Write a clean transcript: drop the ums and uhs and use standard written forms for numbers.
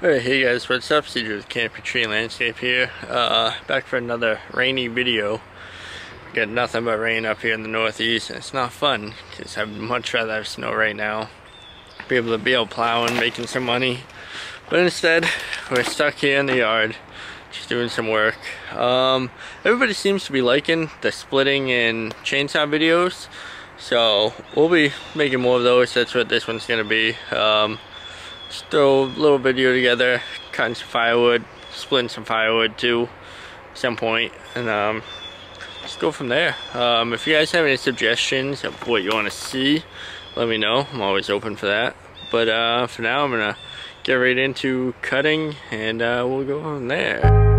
Alright, hey guys, what's up? Steve with Canopy Tree and Landscape here. Back for another rainy video. We got nothing but rain up here in the Northeast, and it's not fun because I'd much rather have snow right now. Be able to be out plowing, making some money. But instead, we're stuck here in the yard, just doing some work. Everybody seems to be liking the splitting and chainsaw videos, so we'll be making more of those. That's what this one's going to be. Just throw a little video together, cutting some firewood, splitting some firewood too at some point, and just go from there. If you guys have any suggestions of what you want to see, let me know. I'm always open for that. But for now, I'm going to get right into cutting, and we'll go from there.